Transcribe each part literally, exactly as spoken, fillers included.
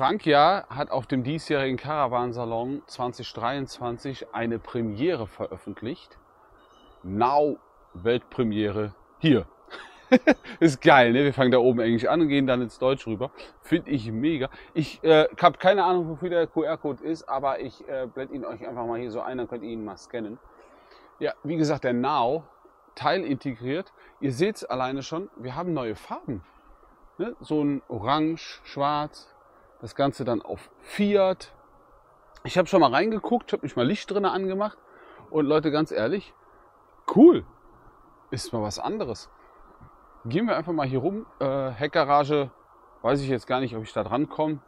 Frankia hat auf dem diesjährigen Caravan Salon zwanzig dreiundzwanzig eine Premiere veröffentlicht. Now, Weltpremiere hier. Ist geil, ne? Wir fangen da oben Englisch an und gehen dann ins Deutsch rüber. Finde ich mega. Ich äh, habe keine Ahnung, wofür der Q R-Code ist, aber ich äh, blende ihn euch einfach mal hier so ein, dann könnt ihr ihn mal scannen. Ja, wie gesagt, der Now, Teil integriert. Ihr seht es alleine schon, wir haben neue Farben. Ne? So ein Orange, Schwarz, das Ganze dann auf Fiat. Ich habe schon mal reingeguckt, habe mich mal Licht drin angemacht. Und Leute, ganz ehrlich, cool, ist mal was anderes. Gehen wir einfach mal hier rum. Äh, Heckgarage, weiß ich jetzt gar nicht, ob ich da dran komme.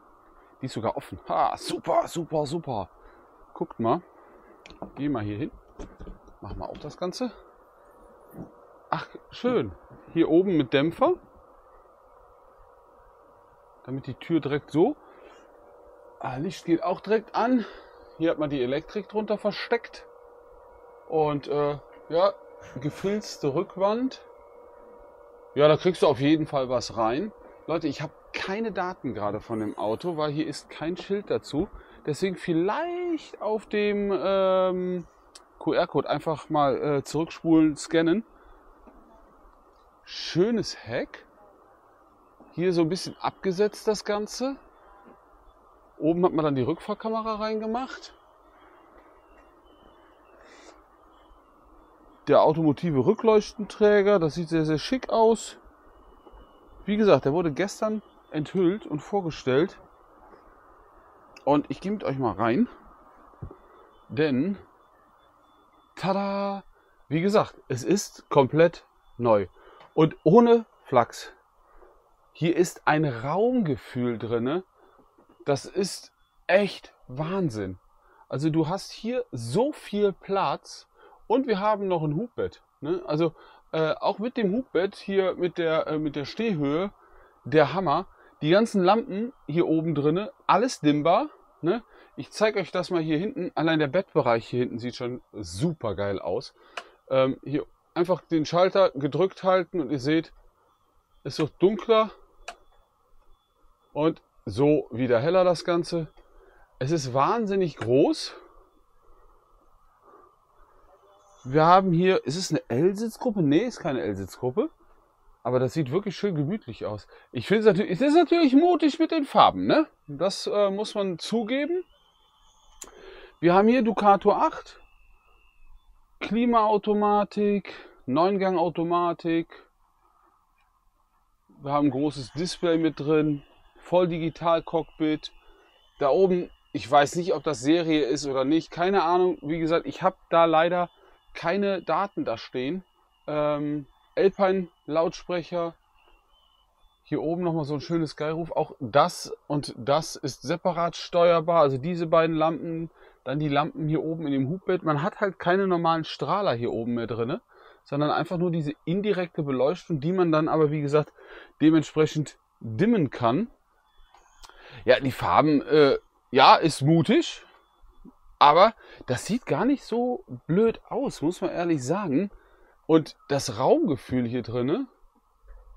Die ist sogar offen. Ha, super, super, super. Guckt mal. Gehen mal hier hin. Machen wir auch das Ganze. Ach, schön. Hier oben mit Dämpfer. Damit die Tür direkt so. Ah, Licht geht auch direkt an. Hier hat man die Elektrik drunter versteckt. Und äh, ja, gefilzte Rückwand. Ja, da kriegst du auf jeden Fall was rein. Leute, ich habe keine Daten gerade von dem Auto, weil hier ist kein Schild dazu. Deswegen vielleicht auf dem ähm, Q R-Code einfach mal äh, zurückspulen, scannen. Schönes Heck. Hier so ein bisschen abgesetzt das Ganze. Oben hat man dann die Rückfahrkamera reingemacht. Der automotive Rückleuchtenträger, das sieht sehr, sehr schick aus. Wie gesagt, der wurde gestern enthüllt und vorgestellt. Und ich gehe mit euch mal rein, denn, tada, wie gesagt, es ist komplett neu und ohne Flachs. Hier ist ein Raumgefühl drin, das ist echt Wahnsinn. Also du hast hier so viel Platz. Und wir haben noch ein Hubbett. Ne? Also äh, auch mit dem Hubbett hier mit der, äh, mit der Stehhöhe, der Hammer. Die ganzen Lampen hier oben drin, alles dimmbar. Ne? Ich zeige euch das mal hier hinten. Allein der Bettbereich hier hinten sieht schon super geil aus. Ähm, hier einfach den Schalter gedrückt halten und ihr seht, es wird dunkler. Und so wieder heller das Ganze. Es ist wahnsinnig groß. Wir haben hier, ist es eine L-Sitzgruppe? Nee, ist keine L-Sitzgruppe. Aber das sieht wirklich schön gemütlich aus. Ich finde es natürlich, es ist natürlich mutig mit den Farben, ne? Das äh, muss man zugeben. Wir haben hier Ducato acht. Klimaautomatik, neun Gang Automatik. Wir haben ein großes Display mit drin. Voll digital Cockpit. Da oben, ich weiß nicht, ob das Serie ist oder nicht. Keine Ahnung. Wie gesagt, ich habe da leider keine Daten da stehen. Ähm, Alpine-Lautsprecher. Hier oben nochmal so ein schönes Geilruf. Auch das und das ist separat steuerbar. Also diese beiden Lampen, dann die Lampen hier oben in dem Hubbett. Man hat halt keine normalen Strahler hier oben mehr drin, sondern einfach nur diese indirekte Beleuchtung, die man dann aber, wie gesagt, dementsprechend dimmen kann. Ja, die Farben, äh, ja, ist mutig. Aber das sieht gar nicht so blöd aus, muss man ehrlich sagen. Und das Raumgefühl hier drin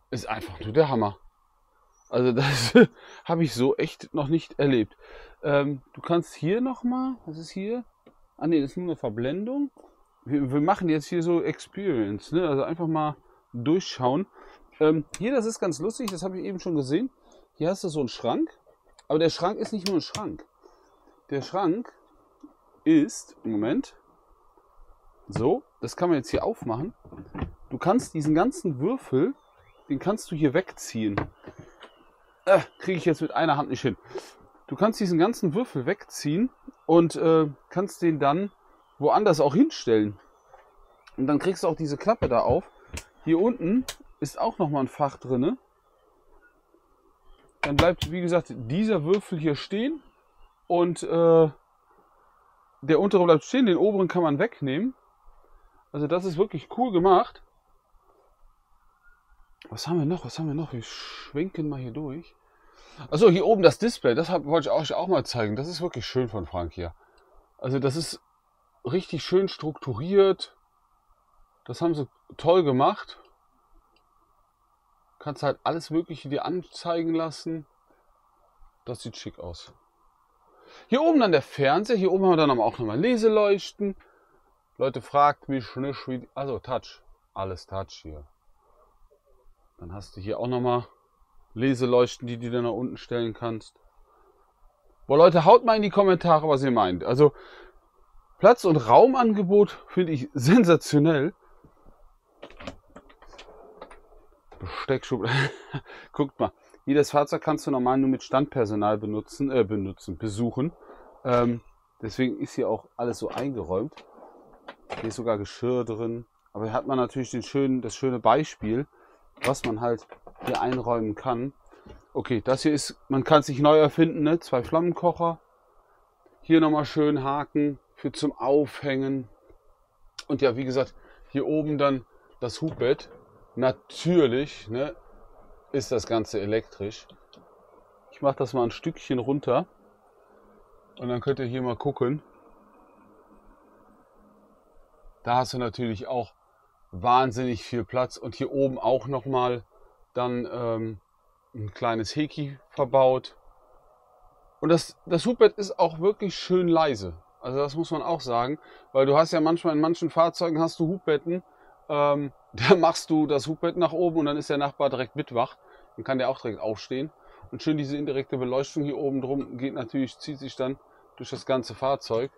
ist einfach nur der Hammer. Also das habe ich so echt noch nicht erlebt. Ähm, du kannst hier nochmal, was ist hier? Ah ne, das ist nur eine Verblendung. Wir, wir machen jetzt hier so Experience, ne? Also einfach mal durchschauen. Ähm, hier, das ist ganz lustig, das habe ich eben schon gesehen. Hier hast du so einen Schrank, aber der Schrank ist nicht nur ein Schrank. Der Schrank ist, im Moment, so, das kann man jetzt hier aufmachen. Du kannst diesen ganzen Würfel, den kannst du hier wegziehen. Äh, kriege ich jetzt mit einer Hand nicht hin. Du kannst diesen ganzen Würfel wegziehen und äh, kannst den dann woanders auch hinstellen. Und dann kriegst du auch diese Klappe da auf. Hier unten ist auch nochmal ein Fach drin. Dann bleibt, wie gesagt, dieser Würfel hier stehen und äh, der untere bleibt stehen, den oberen kann man wegnehmen. Also das ist wirklich cool gemacht. Was haben wir noch? Was haben wir noch? Wir schwenken mal hier durch. Also hier oben das Display, das wollte ich euch auch mal zeigen. Das ist wirklich schön von Frankia. Also das ist richtig schön strukturiert. Das haben sie toll gemacht. Kannst halt alles Mögliche dir anzeigen lassen. Das sieht schick aus. Hier oben dann der Fernseher. Hier oben haben wir dann auch nochmal Leseleuchten. Leute, fragt mich nicht, wie... Also Touch. Alles Touch hier. Dann hast du hier auch nochmal Leseleuchten, die du dann nach unten stellen kannst. Boah, Leute, haut mal in die Kommentare, was ihr meint. Also Platz- und Raumangebot finde ich sensationell. Besteckschub. Guckt mal. Jedes Fahrzeug kannst du normal nur mit Standpersonal benutzen, äh, benutzen, besuchen. Ähm, deswegen ist hier auch alles so eingeräumt. Hier ist sogar Geschirr drin. Aber hier hat man natürlich den schönen, das schöne Beispiel, was man halt hier einräumen kann. Okay, das hier ist, man kann es nicht neu erfinden, ne? Zwei Flammenkocher. Hier nochmal schön Haken für zum Aufhängen. Und ja, wie gesagt, hier oben dann das Hubbett. Natürlich, ne, ist das Ganze elektrisch. Ich mache das mal ein Stückchen runter und dann könnt ihr hier mal gucken. Da hast du natürlich auch wahnsinnig viel Platz und hier oben auch nochmal dann ähm, ein kleines Heki verbaut. Und das, das Hubbett ist auch wirklich schön leise. Also das muss man auch sagen, weil du hast ja manchmal in manchen Fahrzeugen hast du Hubbetten, ähm, da machst du das Hubbett nach oben und dann ist der Nachbar direkt mitwach. Dann kann der auch direkt aufstehen. Und schön diese indirekte Beleuchtung hier oben drum geht natürlich, zieht sich dann durch das ganze Fahrzeug.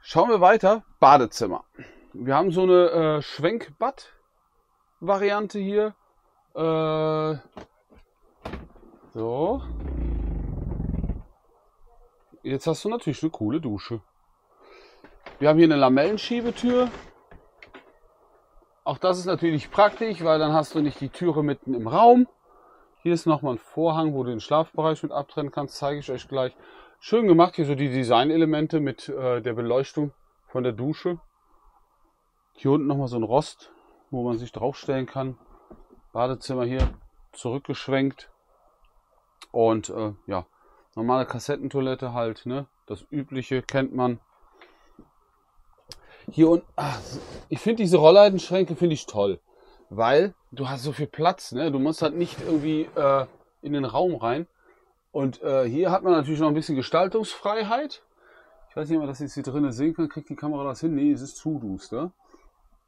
Schauen wir weiter. Badezimmer. Wir haben so eine äh, Schwenkbad-Variante hier. Äh, so. Jetzt hast du natürlich eine coole Dusche. Wir haben hier eine Lamellenschiebetür. Auch das ist natürlich praktisch, weil dann hast du nicht die Türe mitten im Raum. Hier ist nochmal ein Vorhang, wo du den Schlafbereich mit abtrennen kannst. Zeige ich euch gleich. Schön gemacht, hier so die Designelemente mit äh, der Beleuchtung von der Dusche. Hier unten nochmal so ein Rost, wo man sich draufstellen kann. Badezimmer hier zurückgeschwenkt. Und äh, ja, normale Kassettentoilette halt, ne? Das übliche kennt man. Hier unten, ach, ich finde diese Rolllädenschränke finde ich toll, weil du hast so viel Platz, ne? Du musst halt nicht irgendwie äh, in den Raum rein. Und äh, hier hat man natürlich noch ein bisschen Gestaltungsfreiheit. Ich weiß nicht, ob man das jetzt hier drinnen sehen kann. Kriegt die Kamera das hin? Nee, es ist zu duster.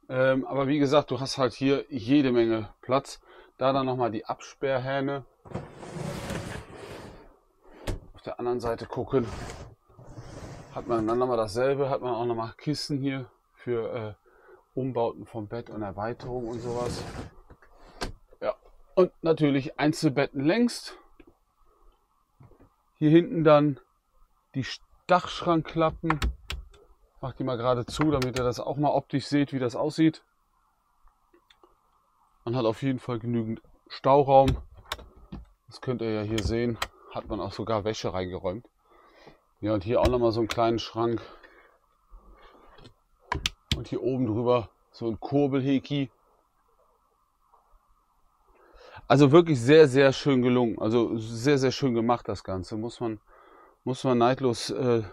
Ähm, aber wie gesagt, du hast halt hier jede Menge Platz. Da dann nochmal die Absperrhähne. Auf der anderen Seite gucken. Hat man dann nochmal dasselbe, hat man auch nochmal Kissen hier für äh, Umbauten vom Bett und Erweiterung und sowas. Ja, und natürlich Einzelbetten längst. Hier hinten dann die Dachschrankklappen. Macht die mal gerade zu, damit ihr das auch mal optisch seht, wie das aussieht. Man hat auf jeden Fall genügend Stauraum. Das könnt ihr ja hier sehen. Hat man auch sogar Wäsche reingeräumt. Ja, und hier auch nochmal so einen kleinen Schrank. Und hier oben drüber so ein Kurbelheki. Also wirklich sehr, sehr schön gelungen. Also sehr, sehr schön gemacht das Ganze. Muss man, muss man neidlos äh,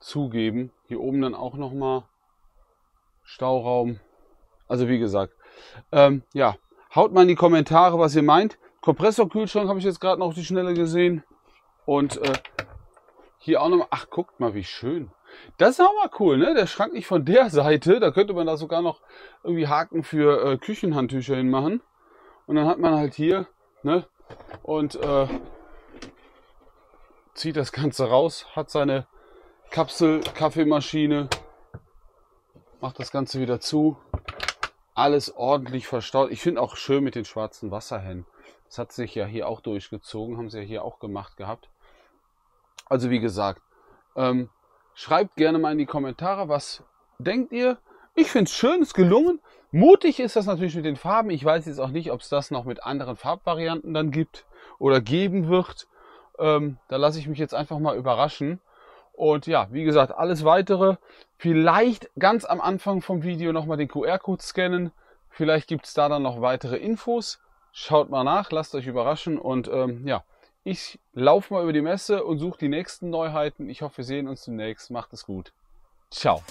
zugeben. Hier oben dann auch nochmal Stauraum. Also wie gesagt. Ähm, ja, haut mal in die Kommentare, was ihr meint. Kompressorkühlschrank habe ich jetzt gerade noch auf die Schnelle gesehen. Und... Äh, Hier auch nochmal, ach guckt mal wie schön. Das ist auch mal cool, ne? Der Schrank nicht von der Seite, da könnte man da sogar noch irgendwie Haken für äh, Küchenhandtücher hinmachen. Und dann hat man halt hier, ne? Und äh, zieht das Ganze raus, hat seine Kapsel, Kaffeemaschine, macht das Ganze wieder zu. Alles ordentlich verstaut. Ich finde auch schön mit den schwarzen Wasserhähnen. Das hat sich ja hier auch durchgezogen, haben sie ja hier auch gemacht gehabt. Also wie gesagt, ähm, schreibt gerne mal in die Kommentare, was denkt ihr? Ich finde es schön, es ist gelungen. Mutig ist das natürlich mit den Farben. Ich weiß jetzt auch nicht, ob es das noch mit anderen Farbvarianten dann gibt oder geben wird. Ähm, da lasse ich mich jetzt einfach mal überraschen. Und ja, wie gesagt, alles Weitere. Vielleicht ganz am Anfang vom Video nochmal den Q R-Code scannen. Vielleicht gibt es da dann noch weitere Infos. Schaut mal nach, lasst euch überraschen und ähm, ja. Ich laufe mal über die Messe und suche die nächsten Neuheiten. Ich hoffe, wir sehen uns demnächst. Macht es gut. Ciao.